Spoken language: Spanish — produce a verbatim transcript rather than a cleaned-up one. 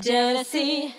Jealousy.